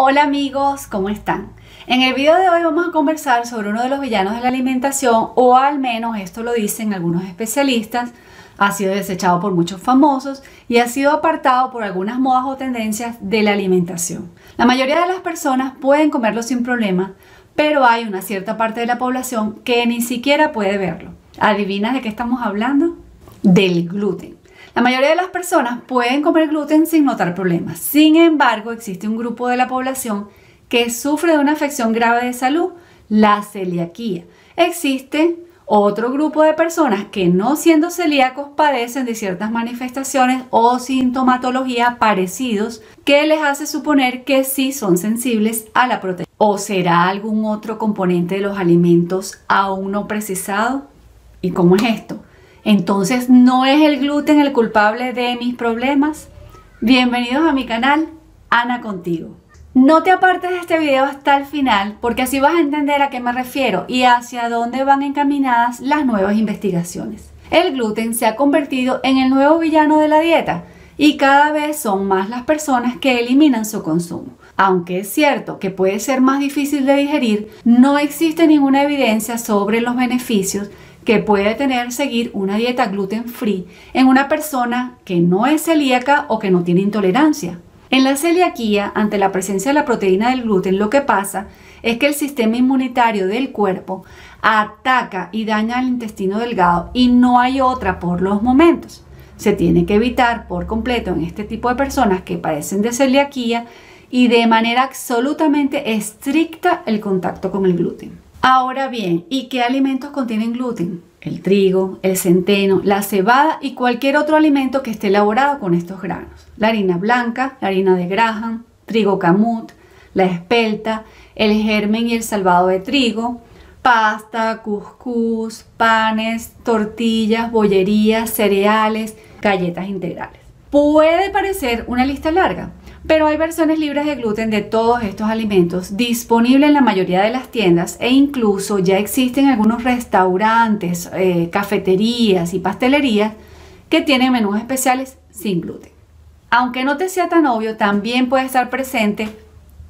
Hola amigos, ¿cómo están? En el video de hoy vamos a conversar sobre uno de los villanos de la alimentación, o al menos esto lo dicen algunos especialistas. Ha sido desechado por muchos famosos y ha sido apartado por algunas modas o tendencias de la alimentación. La mayoría de las personas pueden comerlo sin problema, pero hay una cierta parte de la población que ni siquiera puede verlo. ¿Adivinas de qué estamos hablando? Del gluten. La mayoría de las personas pueden comer gluten sin notar problemas. Sin embargo, existe un grupo de la población que sufre de una afección grave de salud, la celiaquía. Existe otro grupo de personas que, no siendo celíacos, padecen de ciertas manifestaciones o sintomatología parecidos que les hace suponer que sí son sensibles a la proteína. ¿O será algún otro componente de los alimentos aún no precisado? ¿Y cómo es esto? Entonces, ¿no es el gluten el culpable de mis problemas? Bienvenidos a mi canal Ana Contigo. No te apartes de este video hasta el final, porque así vas a entender a qué me refiero y hacia dónde van encaminadas las nuevas investigaciones. El gluten se ha convertido en el nuevo villano de la dieta y cada vez son más las personas que eliminan su consumo. Aunque es cierto que puede ser más difícil de digerir, no existe ninguna evidencia sobre los beneficios que puede tener seguir una dieta gluten free en una persona que no es celíaca o que no tiene intolerancia. En la celiaquía, ante la presencia de la proteína del gluten, lo que pasa es que el sistema inmunitario del cuerpo ataca y daña al intestino delgado y no hay otra por los momentos. Se tiene que evitar por completo en este tipo de personas que padecen de celiaquía y de manera absolutamente estricta el contacto con el gluten. Ahora bien, ¿y qué alimentos contienen gluten? El trigo, el centeno, la cebada y cualquier otro alimento que esté elaborado con estos granos. La harina blanca, la harina de graham, trigo kamut, la espelta, el germen y el salvado de trigo, pasta, cuscús, panes, tortillas, bollerías, cereales, galletas integrales. Puede parecer una lista larga, pero hay versiones libres de gluten de todos estos alimentos disponibles en la mayoría de las tiendas, e incluso ya existen algunos restaurantes, cafeterías y pastelerías que tienen menús especiales sin gluten. Aunque no te sea tan obvio, también puede estar presente,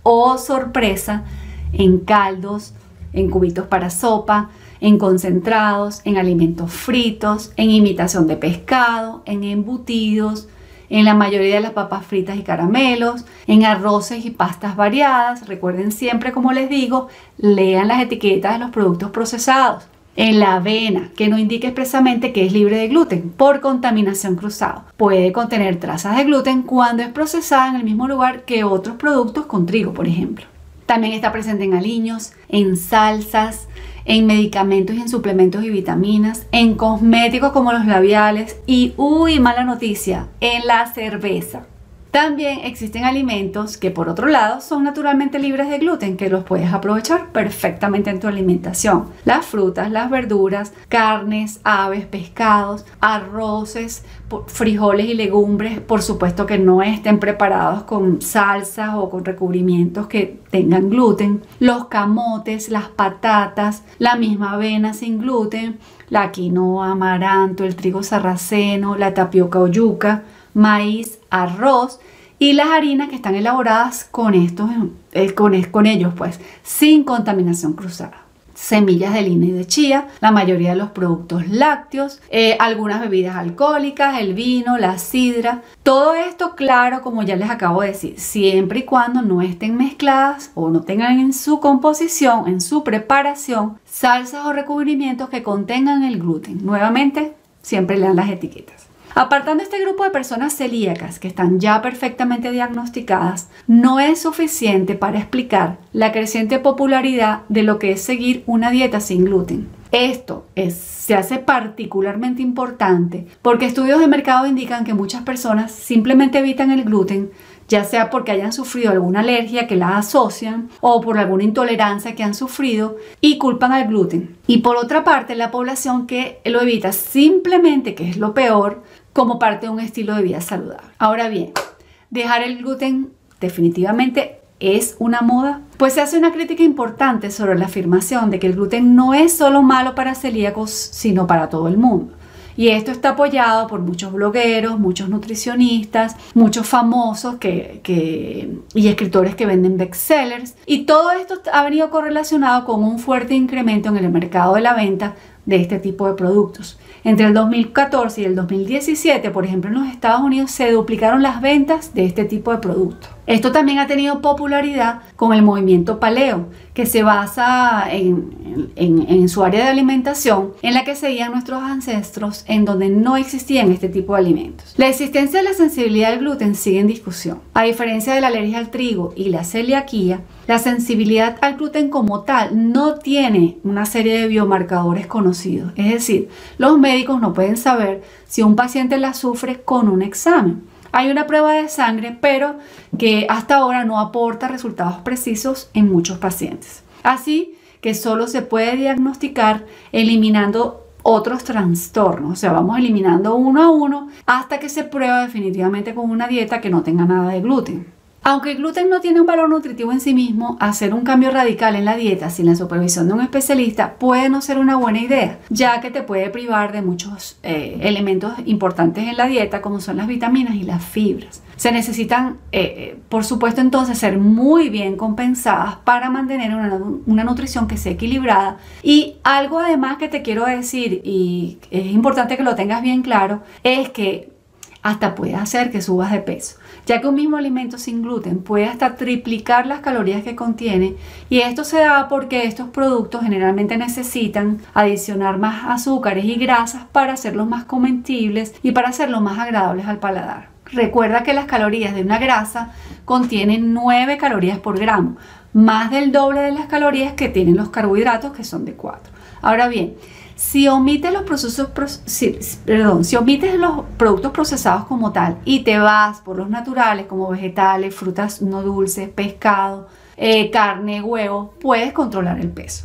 oh sorpresa, en caldos, en cubitos para sopa, en concentrados, en alimentos fritos, en imitación de pescado, en embutidos, en la mayoría de las papas fritas y caramelos, en arroces y pastas variadas. Recuerden siempre, como les digo, lean las etiquetas de los productos procesados. En la avena, que no indica expresamente que es libre de gluten por contaminación cruzada, puede contener trazas de gluten cuando es procesada en el mismo lugar que otros productos con trigo, por ejemplo. También está presente en aliños, en salsas, en medicamentos y en suplementos y vitaminas, en cosméticos como los labiales y, uy, mala noticia, en la cerveza. También existen alimentos que, por otro lado, son naturalmente libres de gluten, que los puedes aprovechar perfectamente en tu alimentación. Las frutas, las verduras, carnes, aves, pescados, arroces, frijoles y legumbres, por supuesto que no estén preparados con salsas o con recubrimientos que tengan gluten. Los camotes, las patatas, la misma avena sin gluten, la quinoa, amaranto, el trigo sarraceno, la tapioca o yuca, maíz, arroz y las harinas que están elaboradas con ellos, pues, sin contaminación cruzada. Semillas de lino y de chía, la mayoría de los productos lácteos, algunas bebidas alcohólicas, el vino, la sidra. Todo esto, claro, como ya les acabo de decir, siempre y cuando no estén mezcladas o no tengan en su composición, en su preparación, salsas o recubrimientos que contengan el gluten. Nuevamente, siempre lean las etiquetas. Apartando este grupo de personas celíacas que están ya perfectamente diagnosticadas, no es suficiente para explicar la creciente popularidad de lo que es seguir una dieta sin gluten. Esto se hace particularmente importante porque estudios de mercado indican que muchas personas simplemente evitan el gluten, ya sea porque hayan sufrido alguna alergia que la asocian o por alguna intolerancia que han sufrido y culpan al gluten. Y por otra parte, la población que lo evita simplemente, que es lo peor, como parte de un estilo de vida saludable. Ahora bien, ¿dejar el gluten definitivamente es una moda? Pues se hace una crítica importante sobre la afirmación de que el gluten no es solo malo para celíacos, sino para todo el mundo. y esto está apoyado por muchos blogueros, muchos nutricionistas, muchos famosos y escritores que venden bestsellers, y todo esto ha venido correlacionado con un fuerte incremento en el mercado de la venta de este tipo de productos. Entre el 2014 y el 2017, por ejemplo, en los Estados Unidos se duplicaron las ventas de este tipo de productos. Esto también ha tenido popularidad con el movimiento paleo, que se basa en su área de alimentación en la que seguían nuestros ancestros, en donde no existían este tipo de alimentos. La existencia de la sensibilidad al gluten sigue en discusión. A diferencia de la alergia al trigo y la celiaquía, la sensibilidad al gluten como tal no tiene una serie de biomarcadores conocidos. Es decir, los médicos no pueden saber si un paciente la sufre con un examen. Hay una prueba de sangre, pero que hasta ahora no aporta resultados precisos en muchos pacientes. Así que solo se puede diagnosticar eliminando otros trastornos, o sea, vamos eliminando uno a uno hasta que se prueba definitivamente con una dieta que no tenga nada de gluten. Aunque el gluten no tiene un valor nutritivo en sí mismo, hacer un cambio radical en la dieta sin la supervisión de un especialista puede no ser una buena idea, ya que te puede privar de muchos elementos importantes en la dieta, como son las vitaminas y las fibras. Se necesitan, por supuesto, entonces ser muy bien compensadas para mantener una nutrición que sea equilibrada. Y algo además que te quiero decir, y es importante que lo tengas bien claro, es que hasta puede hacer que subas de peso, ya que un mismo alimento sin gluten puede hasta triplicar las calorías que contiene, y esto se da porque estos productos generalmente necesitan adicionar más azúcares y grasas para hacerlos más comestibles y para hacerlos más agradables al paladar. Recuerda que las calorías de una grasa contienen 9 calorías por gramo, más del doble de las calorías que tienen los carbohidratos, que son de 4. Ahora bien, Si omites los productos procesados como tal y te vas por los naturales como vegetales, frutas no dulces, pescado, carne, huevo, puedes controlar el peso.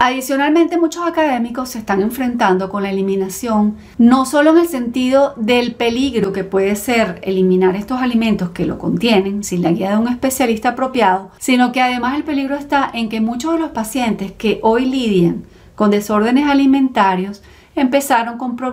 Adicionalmente, muchos académicos se están enfrentando con la eliminación, no solo en el sentido del peligro que puede ser eliminar estos alimentos que lo contienen sin la guía de un especialista apropiado, sino que además el peligro está en que muchos de los pacientes que hoy lidian con desórdenes alimentarios empezaron con estos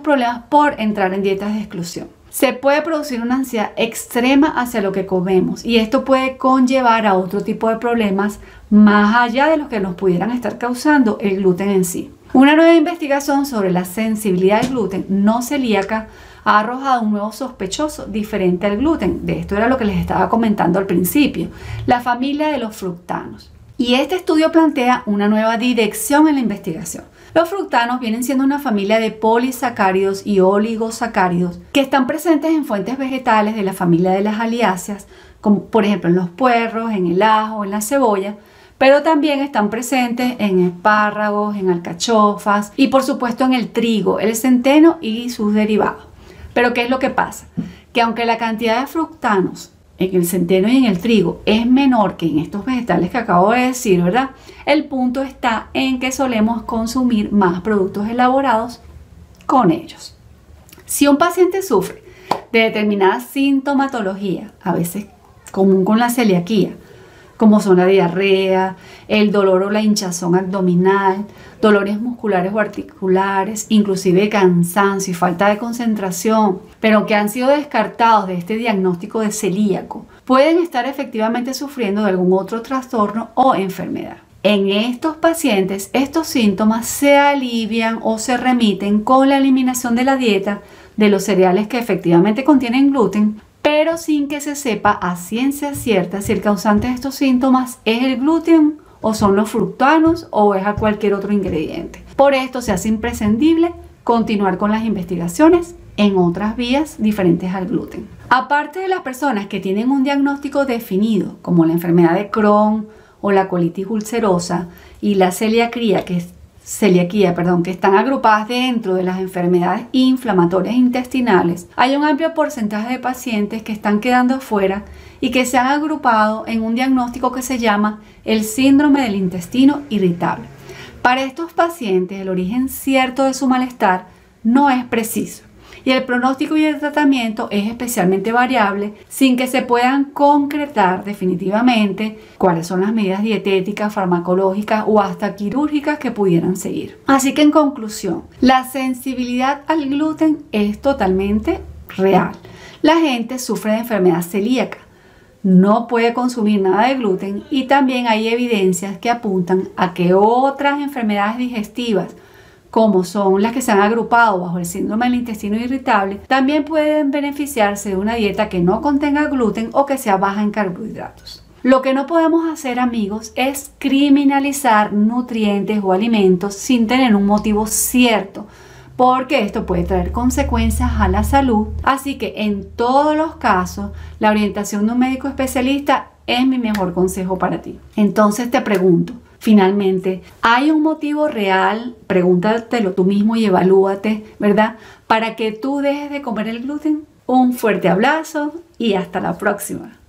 problemas por entrar en dietas de exclusión. Se puede producir una ansiedad extrema hacia lo que comemos, y esto puede conllevar a otro tipo de problemas más allá de los que nos pudieran estar causando el gluten en sí. Una nueva investigación sobre la sensibilidad al gluten no celíaca ha arrojado un nuevo sospechoso diferente al gluten. De esto era lo que les estaba comentando al principio, la familia de los fructanos. Y este estudio plantea una nueva dirección en la investigación. Los fructanos vienen siendo una familia de polisacáridos y oligosacáridos que están presentes en fuentes vegetales de la familia de las aliáceas, como por ejemplo en los puerros, en el ajo, en la cebolla, pero también están presentes en espárragos, en alcachofas y por supuesto en el trigo, el centeno y sus derivados. Pero ¿qué es lo que pasa? Que aunque la cantidad de fructanos en el centeno y en el trigo es menor que en estos vegetales que acabo de decir, ¿verdad? El punto está en que solemos consumir más productos elaborados con ellos. Si un paciente sufre de determinada sintomatología, a veces común con la celiaquía, como son la diarrea, el dolor o la hinchazón abdominal, dolores musculares o articulares, inclusive cansancio y falta de concentración, pero que han sido descartados de este diagnóstico de celíaco, pueden estar efectivamente sufriendo de algún otro trastorno o enfermedad. En estos pacientes, estos síntomas se alivian o se remiten con la eliminación de la dieta de los cereales que efectivamente contienen gluten, pero sin que se sepa a ciencia cierta si el causante de estos síntomas es el gluten o son los fructanos o es a cualquier otro ingrediente. Por esto se hace imprescindible continuar con las investigaciones en otras vías diferentes al gluten. Aparte de las personas que tienen un diagnóstico definido, como la enfermedad de Crohn o la colitis ulcerosa y la celiaquía, que están agrupadas dentro de las enfermedades inflamatorias intestinales, hay un amplio porcentaje de pacientes que están quedando afuera y que se han agrupado en un diagnóstico que se llama el síndrome del intestino irritable. Para estos pacientes, el origen cierto de su malestar no es preciso y el pronóstico y el tratamiento es especialmente variable, sin que se puedan concretar definitivamente cuáles son las medidas dietéticas, farmacológicas o hasta quirúrgicas que pudieran seguir. Así que en conclusión, la sensibilidad al gluten es totalmente real. La gente sufre de enfermedad celíaca, no puede consumir nada de gluten y también hay evidencias que apuntan a que otras enfermedades digestivas, como son las que se han agrupado bajo el síndrome del intestino irritable, también pueden beneficiarse de una dieta que no contenga gluten o que sea baja en carbohidratos. Lo que no podemos hacer, amigos, es criminalizar nutrientes o alimentos sin tener un motivo cierto, porque esto puede traer consecuencias a la salud. Así que en todos los casos, la orientación de un médico especialista es mi mejor consejo para ti. Entonces te pregunto, finalmente, ¿hay un motivo real? Pregúntatelo tú mismo y evalúate, ¿verdad? Para que tú dejes de comer el gluten. Un fuerte abrazo y hasta la próxima.